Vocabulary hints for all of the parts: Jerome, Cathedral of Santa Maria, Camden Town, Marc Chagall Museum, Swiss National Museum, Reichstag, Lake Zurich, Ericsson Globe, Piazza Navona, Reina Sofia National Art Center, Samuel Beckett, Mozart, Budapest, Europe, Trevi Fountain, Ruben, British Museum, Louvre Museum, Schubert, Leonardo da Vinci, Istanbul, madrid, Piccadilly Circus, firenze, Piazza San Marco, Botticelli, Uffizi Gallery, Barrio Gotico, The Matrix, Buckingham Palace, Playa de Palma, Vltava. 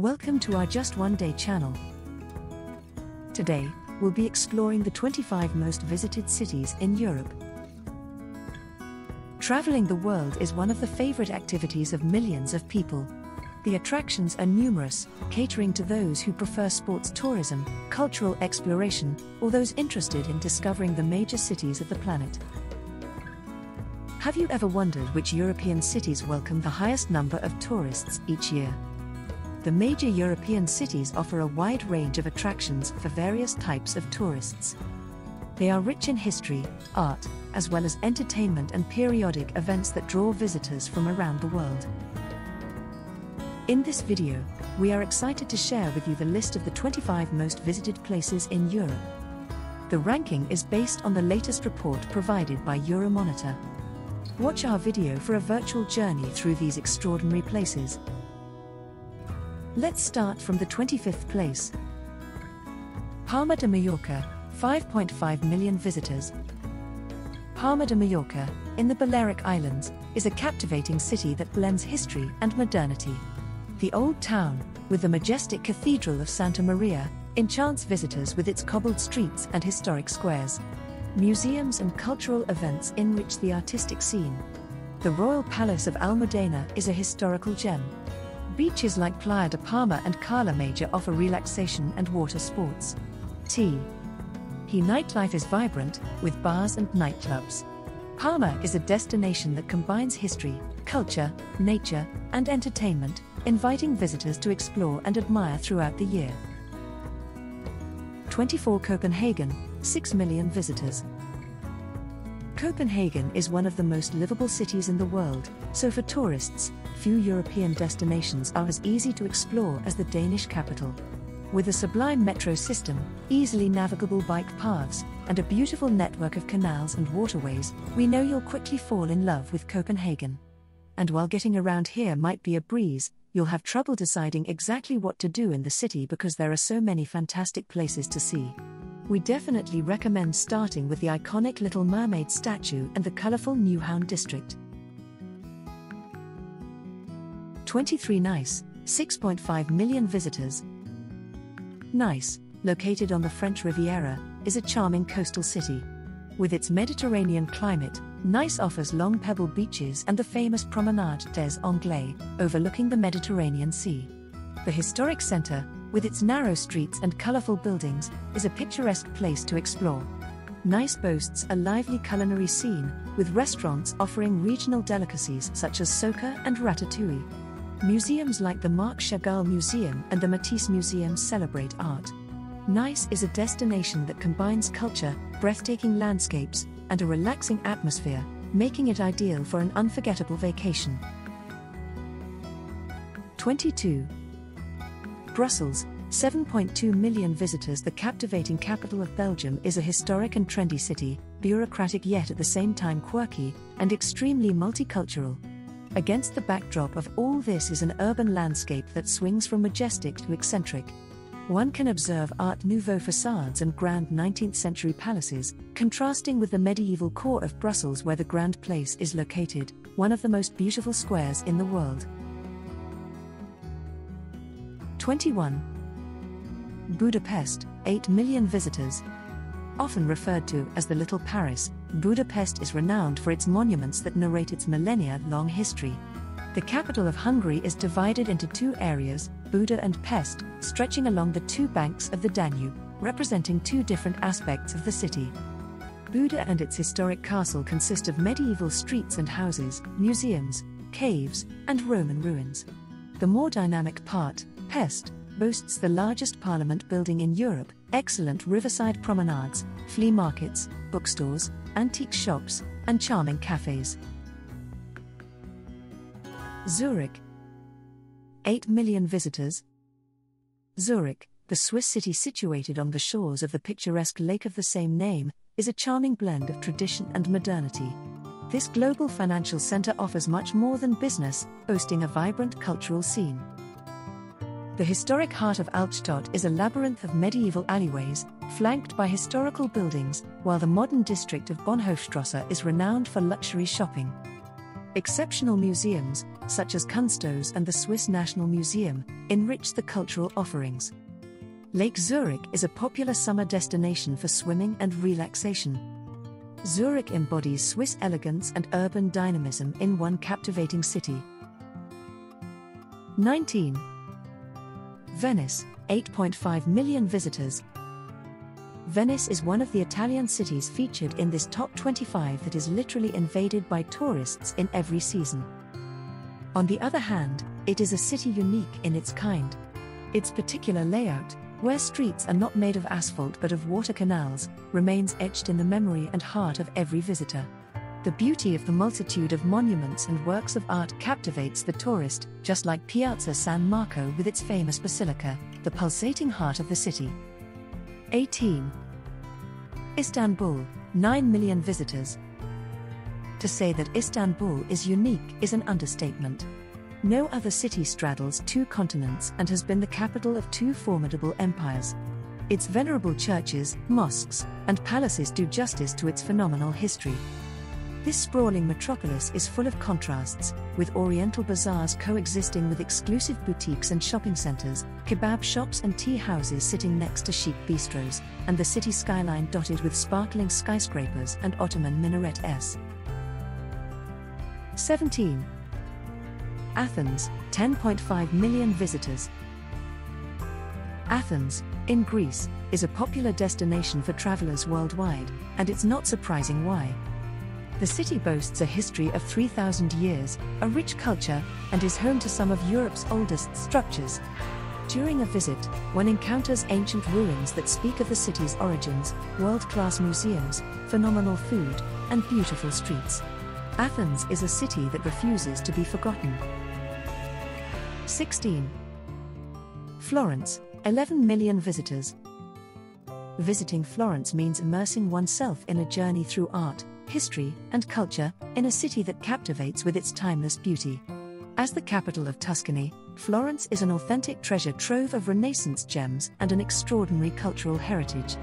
Welcome to our Just One Day channel. Today, we'll be exploring the 25 most visited cities in Europe. Traveling the world is one of the favorite activities of millions of people. The attractions are numerous, catering to those who prefer sports tourism, cultural exploration, or those interested in discovering the major cities of the planet. Have you ever wondered which European cities welcome the highest number of tourists each year? The major European cities offer a wide range of attractions for various types of tourists. They are rich in history, art, as well as entertainment and periodic events that draw visitors from around the world. In this video, we are excited to share with you the list of the 25 most visited places in Europe. The ranking is based on the latest report provided by Euromonitor. Watch our video for a virtual journey through these extraordinary places. Let's start from the 25th place. Palma de Mallorca, 5.5 million visitors. Palma de Mallorca, in the Balearic Islands, is a captivating city that blends history and modernity. The old town, with the majestic Cathedral of Santa Maria, enchants visitors with its cobbled streets and historic squares. Museums and cultural events enrich the artistic scene. The Royal Palace of Almudaina is a historical gem. Beaches like Playa de Palma and Cala Major offer relaxation and water sports. Nightlife is vibrant, with bars and nightclubs. Palma is a destination that combines history, culture, nature, and entertainment, inviting visitors to explore and admire throughout the year. 24. Copenhagen, 6 million visitors. Copenhagen is one of the most livable cities in the world, so for tourists, few European destinations are as easy to explore as the Danish capital. With a sublime metro system, easily navigable bike paths, and a beautiful network of canals and waterways, we know you'll quickly fall in love with Copenhagen. And while getting around here might be a breeze, you'll have trouble deciding exactly what to do in the city because there are so many fantastic places to see. We definitely recommend starting with the iconic Little Mermaid statue and the colorful Nyhavn district. 23. Nice, 6.5 million visitors. Nice, located on the French Riviera, is a charming coastal city. With its Mediterranean climate, Nice offers long pebble beaches and the famous Promenade des Anglais, overlooking the Mediterranean Sea. The historic center, with its narrow streets and colorful buildings, is a picturesque place to explore. Nice boasts a lively culinary scene, with restaurants offering regional delicacies such as soca and ratatouille. Museums like the Marc Chagall Museum and the Matisse Museum celebrate art. Nice is a destination that combines culture, breathtaking landscapes, and a relaxing atmosphere, making it ideal for an unforgettable vacation. 22. Brussels, 7.2 million visitors. The captivating capital of Belgium is a historic and trendy city, bureaucratic yet at the same time quirky, and extremely multicultural. Against the backdrop of all this is an urban landscape that swings from majestic to eccentric. One can observe Art Nouveau facades and grand 19th-century palaces, contrasting with the medieval core of Brussels where the Grand Place is located, one of the most beautiful squares in the world. 21. Budapest, 8 million visitors. Often referred to as the Little Paris, Budapest is renowned for its monuments that narrate its millennia-long history. The capital of Hungary is divided into two areas, Buda and Pest, stretching along the two banks of the Danube, representing two different aspects of the city. Buda and its historic castle consist of medieval streets and houses, museums, caves, and Roman ruins. The more dynamic part, Pest, boasts the largest parliament building in Europe, excellent riverside promenades, flea markets, bookstores, antique shops, and charming cafes. Zurich, 8 million visitors. Zurich, the Swiss city situated on the shores of the picturesque lake of the same name, is a charming blend of tradition and modernity. This global financial center offers much more than business, boasting a vibrant cultural scene. The historic heart of Altstadt is a labyrinth of medieval alleyways, flanked by historical buildings, while the modern district of Bahnhofstrasse is renowned for luxury shopping. Exceptional museums, such as Kunsthaus and the Swiss National Museum, enrich the cultural offerings. Lake Zurich is a popular summer destination for swimming and relaxation. Zurich embodies Swiss elegance and urban dynamism in one captivating city. 19. Venice, 8.5 million visitors. Venice is one of the Italian cities featured in this top 25 that is literally invaded by tourists in every season. On the other hand, it is a city unique in its kind. Its particular layout, where streets are not made of asphalt but of water canals, remains etched in the memory and heart of every visitor. The beauty of the multitude of monuments and works of art captivates the tourist, just like Piazza San Marco with its famous basilica, the pulsating heart of the city. 18. Istanbul, 9 million visitors. To say that Istanbul is unique is an understatement. No other city straddles two continents and has been the capital of two formidable empires. Its venerable churches, mosques, and palaces do justice to its phenomenal history. This sprawling metropolis is full of contrasts, with oriental bazaars coexisting with exclusive boutiques and shopping centers, kebab shops and tea houses sitting next to chic bistros, and the city skyline dotted with sparkling skyscrapers and Ottoman minarets. 17. Athens, 10.5 million visitors. Athens, in Greece, is a popular destination for travelers worldwide, and it's not surprising why. The city boasts a history of 3,000 years, a rich culture, and is home to some of Europe's oldest structures. During a visit, one encounters ancient ruins that speak of the city's origins, world-class museums, phenomenal food, and beautiful streets. Athens is a city that refuses to be forgotten. 16. Florence, 11 million visitors. Visiting Florence means immersing oneself in a journey through art, history, and culture, in a city that captivates with its timeless beauty. As the capital of Tuscany, Florence is an authentic treasure trove of Renaissance gems and an extraordinary cultural heritage.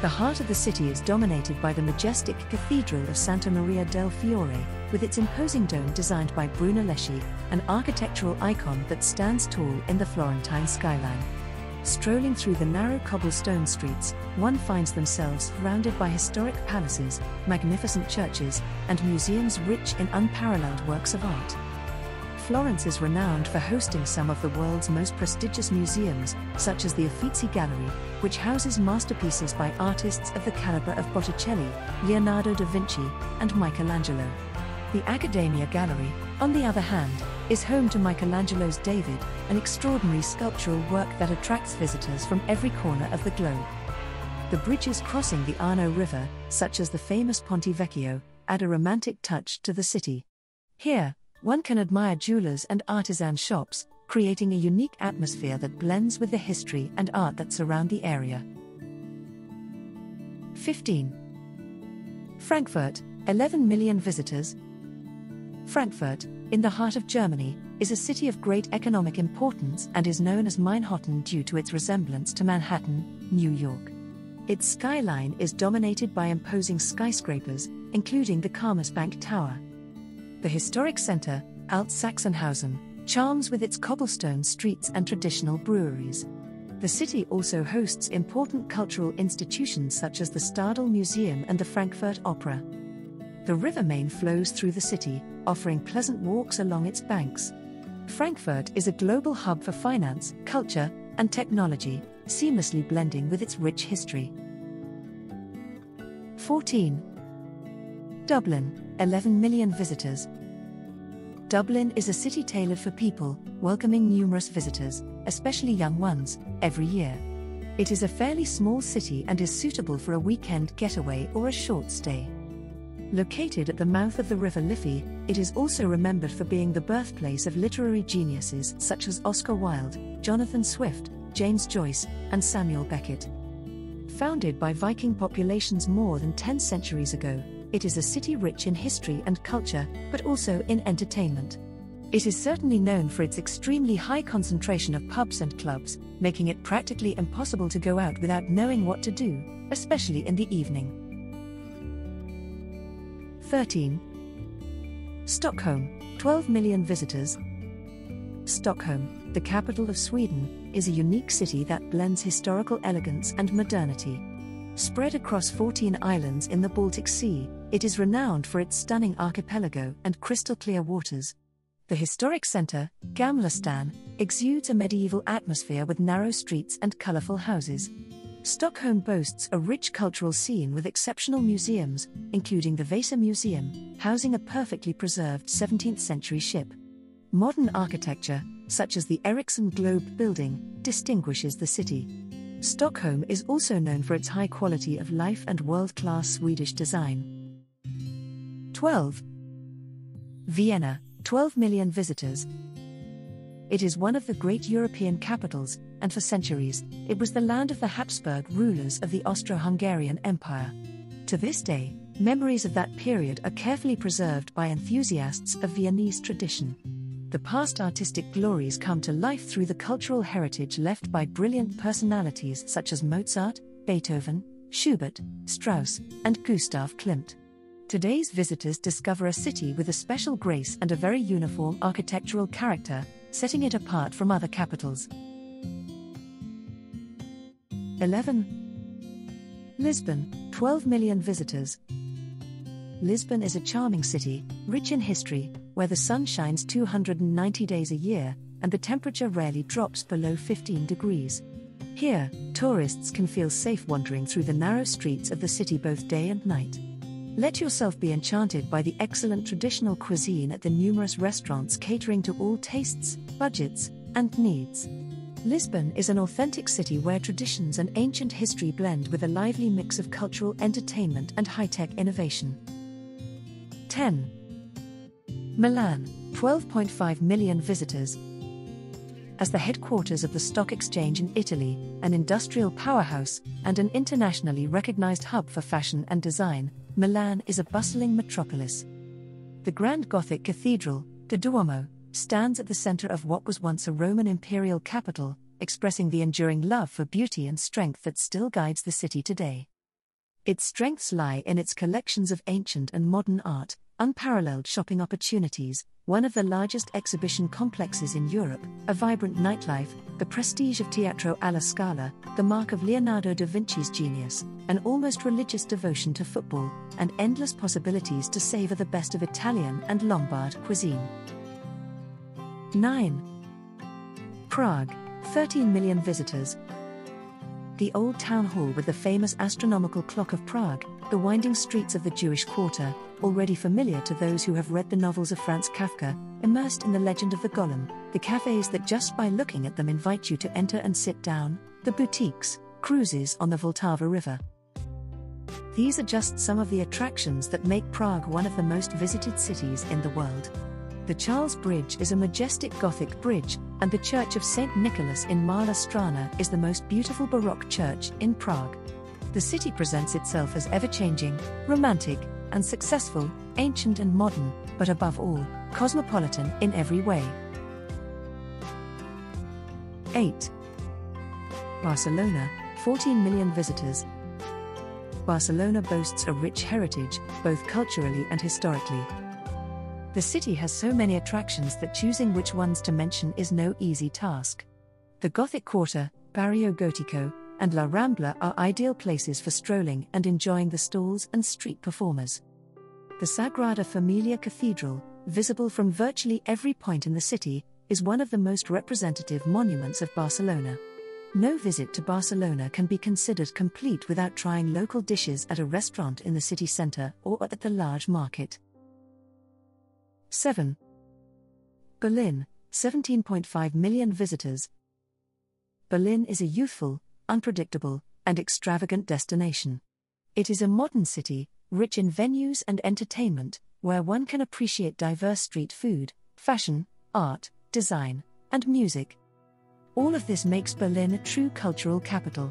The heart of the city is dominated by the majestic Cathedral of Santa Maria del Fiore, with its imposing dome designed by Bruno Leschi, an architectural icon that stands tall in the Florentine skyline. Strolling through the narrow cobblestone streets, one finds themselves surrounded by historic palaces, magnificent churches, and museums rich in unparalleled works of art. Florence is renowned for hosting some of the world's most prestigious museums, such as the Uffizi Gallery, which houses masterpieces by artists of the caliber of Botticelli, Leonardo da Vinci, and Michelangelo. The Accademia Gallery, on the other hand, is home to Michelangelo's David, an extraordinary sculptural work that attracts visitors from every corner of the globe. The bridges crossing the Arno River, such as the famous Ponte Vecchio, add a romantic touch to the city. Here, one can admire jewelers and artisan shops, creating a unique atmosphere that blends with the history and art that surround the area. 15. Frankfurt, 11 million visitors. Frankfurt, in the heart of Germany, is a city of great economic importance and is known as Manhattan due to its resemblance to Manhattan, New York. Its skyline is dominated by imposing skyscrapers, including the Commerzbank Tower. The historic center, Alt-Sachsenhausen, charms with its cobblestone streets and traditional breweries. The city also hosts important cultural institutions such as the Stadel Museum and the Frankfurt Opera. The River Main flows through the city, offering pleasant walks along its banks. Frankfurt is a global hub for finance, culture, and technology, seamlessly blending with its rich history. 14. Dublin, 11 million visitors. Dublin is a city tailored for people, welcoming numerous visitors, especially young ones, every year. It is a fairly small city and is suitable for a weekend getaway or a short stay. Located at the mouth of the River Liffey, it is also remembered for being the birthplace of literary geniuses such as Oscar Wilde, Jonathan Swift, James Joyce, and Samuel Beckett. Founded by Viking populations more than 10 centuries ago, it is a city rich in history and culture, but also in entertainment. It is certainly known for its extremely high concentration of pubs and clubs, making it practically impossible to go out without knowing what to do, especially in the evening. 13. Stockholm, 12 million visitors. Stockholm, the capital of Sweden, is a unique city that blends historical elegance and modernity. Spread across 14 islands in the Baltic Sea, it is renowned for its stunning archipelago and crystal-clear waters. The historic center, Gamla Stan, exudes a medieval atmosphere with narrow streets and colorful houses. Stockholm boasts a rich cultural scene with exceptional museums, including the Vasa Museum, housing a perfectly preserved 17th-century ship. Modern architecture, such as the Ericsson Globe building, distinguishes the city. Stockholm is also known for its high quality of life and world-class Swedish design. 12. Vienna, 12 million visitors. It is one of the great European capitals, and for centuries, it was the land of the Habsburg rulers of the Austro-Hungarian Empire. To this day, memories of that period are carefully preserved by enthusiasts of Viennese tradition. The past artistic glories come to life through the cultural heritage left by brilliant personalities such as Mozart, Beethoven, Schubert, Strauss, and Gustav Klimt. Today's visitors discover a city with a special grace and a very uniform architectural character, setting it apart from other capitals. 11. Lisbon, 12 million visitors. Lisbon is a charming city, rich in history, where the sun shines 290 days a year, and the temperature rarely drops below 15 degrees. Here, tourists can feel safe wandering through the narrow streets of the city both day and night. Let yourself be enchanted by the excellent traditional cuisine at the numerous restaurants catering to all tastes, budgets, and needs. Lisbon is an authentic city where traditions and ancient history blend with a lively mix of cultural entertainment and high-tech innovation. 10. Milan, 12.5 million visitors. As the headquarters of the Stock Exchange in Italy, an industrial powerhouse, and an internationally recognized hub for fashion and design, Milan is a bustling metropolis. The Grand Gothic Cathedral, the Duomo, stands at the center of what was once a Roman imperial capital, expressing the enduring love for beauty and strength that still guides the city today. Its strengths lie in its collections of ancient and modern art, unparalleled shopping opportunities, one of the largest exhibition complexes in Europe, a vibrant nightlife, the prestige of Teatro alla Scala, the mark of Leonardo da Vinci's genius, an almost religious devotion to football, and endless possibilities to savor the best of Italian and Lombard cuisine. 9. Prague, 13 million visitors. The old town hall with the famous astronomical clock of Prague, the winding streets of the Jewish quarter, already familiar to those who have read the novels of Franz Kafka, immersed in the legend of the Golem, the cafes that just by looking at them invite you to enter and sit down, the boutiques, cruises on the Vltava River. These are just some of the attractions that make Prague one of the most visited cities in the world. The Charles Bridge is a majestic Gothic bridge, and the Church of St. Nicholas in Malá Strana is the most beautiful Baroque church in Prague. The city presents itself as ever-changing, romantic, and successful, ancient and modern, but above all, cosmopolitan in every way. 8. Barcelona, 14 million visitors. Barcelona boasts a rich heritage, both culturally and historically. The city has so many attractions that choosing which ones to mention is no easy task. The Gothic Quarter, Barrio Gotico, and La Rambla are ideal places for strolling and enjoying the stalls and street performers. The Sagrada Familia Cathedral, visible from virtually every point in the city, is one of the most representative monuments of Barcelona. No visit to Barcelona can be considered complete without trying local dishes at a restaurant in the city centre or at the large market. 7. Berlin, 17.5 million visitors. Berlin is a youthful, unpredictable, and extravagant destination. It is a modern city, rich in venues and entertainment, where one can appreciate diverse street food, fashion, art, design, and music. All of this makes Berlin a true cultural capital.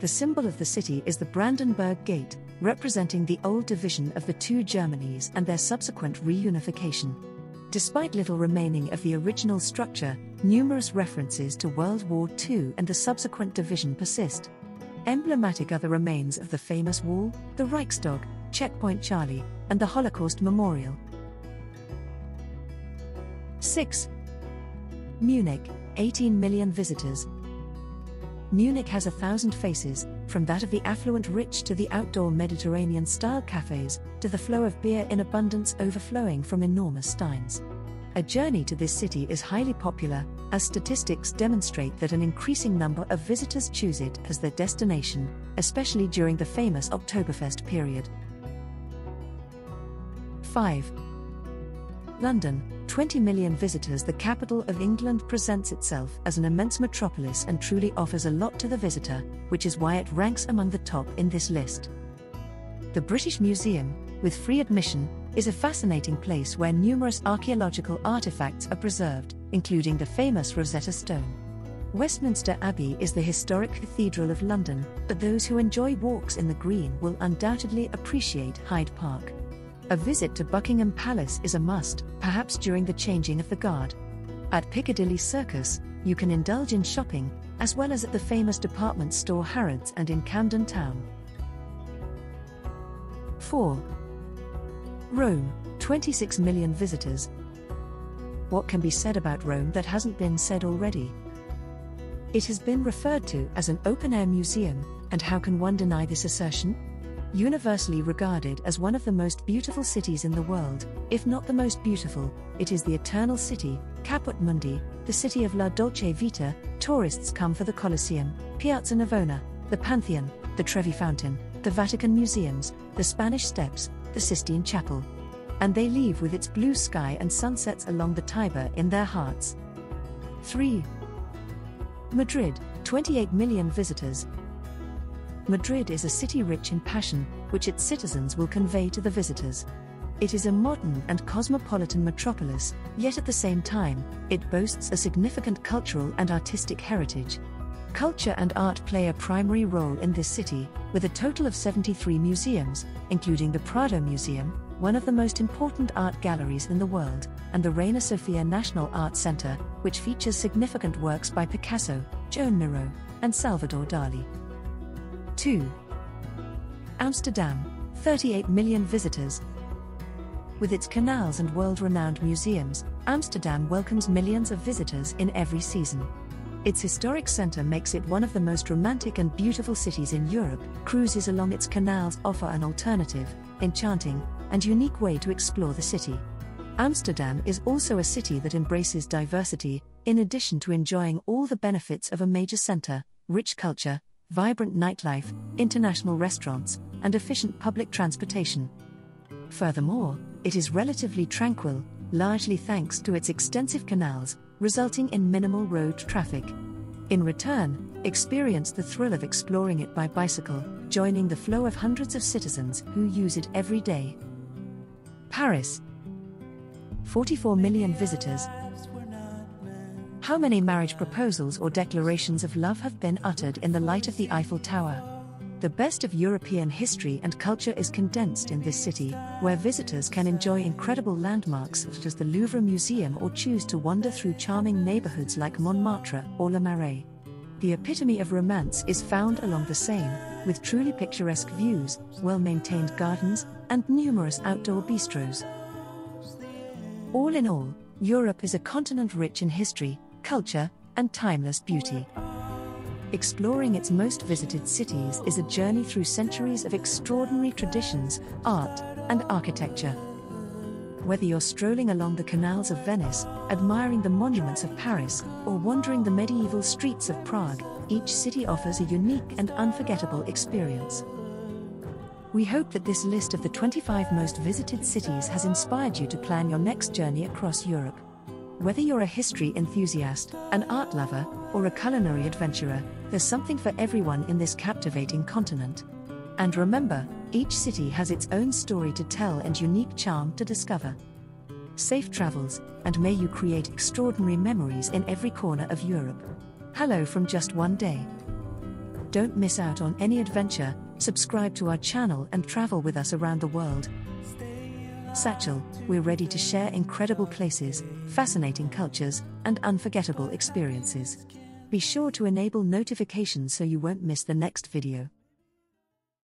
The symbol of the city is the Brandenburg Gate, representing the old division of the two Germanies and their subsequent reunification. Despite little remaining of the original structure, numerous references to World War II and the subsequent division persist. Emblematic are the remains of the famous wall, the Reichstag, Checkpoint Charlie, and the Holocaust Memorial. 6. Munich, 18 million visitors. Munich has 1,000 faces, from that of the affluent rich to the outdoor Mediterranean-style cafes, to the flow of beer in abundance overflowing from enormous steins. A journey to this city is highly popular, as statistics demonstrate that an increasing number of visitors choose it as their destination, especially during the famous Oktoberfest period. 5. London, 20 million visitors. The capital of England presents itself as an immense metropolis and truly offers a lot to the visitor, which is why it ranks among the top in this list. The British Museum, with free admission, is a fascinating place where numerous archaeological artifacts are preserved, including the famous Rosetta Stone. Westminster Abbey is the historic cathedral of London, but those who enjoy walks in the green will undoubtedly appreciate Hyde Park. A visit to Buckingham Palace is a must, perhaps during the changing of the guard. At Piccadilly Circus, you can indulge in shopping, as well as at the famous department store Harrods and in Camden Town. 4. Rome, 26 million visitors. What can be said about Rome that hasn't been said already? It has been referred to as an open-air museum, and how can one deny this assertion? Universally regarded as one of the most beautiful cities in the world, if not the most beautiful, it is the eternal city, Caput Mundi, the city of La Dolce Vita. Tourists come for the Colosseum, Piazza Navona, the Pantheon, the Trevi Fountain, the Vatican Museums, the Spanish Steps, the Sistine Chapel. And they leave with its blue sky and sunsets along the Tiber in their hearts. 3. Madrid, 28 million visitors. Madrid is a city rich in passion, which its citizens will convey to the visitors. It is a modern and cosmopolitan metropolis, yet at the same time, it boasts a significant cultural and artistic heritage. Culture and art play a primary role in this city, with a total of 73 museums, including the Prado Museum, one of the most important art galleries in the world, and the Reina Sofia National Art Center, which features significant works by Picasso, Joan Miró, and Salvador Dali. 2. Amsterdam, 38 million visitors. With its canals and world-renowned museums, Amsterdam welcomes millions of visitors in every season. Its historic center makes it one of the most romantic and beautiful cities in Europe. Cruises along its canals offer an alternative, enchanting, and unique way to explore the city. Amsterdam is also a city that embraces diversity, in addition to enjoying all the benefits of a major center, rich culture, vibrant nightlife, international restaurants, and efficient public transportation. Furthermore, it is relatively tranquil, largely thanks to its extensive canals, resulting in minimal road traffic. In return, experience the thrill of exploring it by bicycle, joining the flow of hundreds of citizens who use it every day. Paris, 44 million visitors. How many marriage proposals or declarations of love have been uttered in the light of the Eiffel Tower? The best of European history and culture is condensed in this city, where visitors can enjoy incredible landmarks such as the Louvre Museum or choose to wander through charming neighborhoods like Montmartre or Le Marais. The epitome of romance is found along the Seine, with truly picturesque views, well-maintained gardens, and numerous outdoor bistros. All in all, Europe is a continent rich in history, culture, and timeless beauty. Exploring its most visited cities is a journey through centuries of extraordinary traditions, art, and architecture. Whether you're strolling along the canals of Venice, admiring the monuments of Paris, or wandering the medieval streets of Prague, each city offers a unique and unforgettable experience. We hope that this list of the 25 most visited cities has inspired you to plan your next journey across Europe. Whether you're a history enthusiast, an art lover, or a culinary adventurer, there's something for everyone in this captivating continent. And remember, each city has its own story to tell and unique charm to discover. Safe travels, and may you create extraordinary memories in every corner of Europe. Hello from just one day. Don't miss out on any adventure. Subscribe to our channel and travel with us around the world. Satchel, we're ready to share incredible places, fascinating cultures, and unforgettable experiences. Be sure to enable notifications so you won't miss the next video.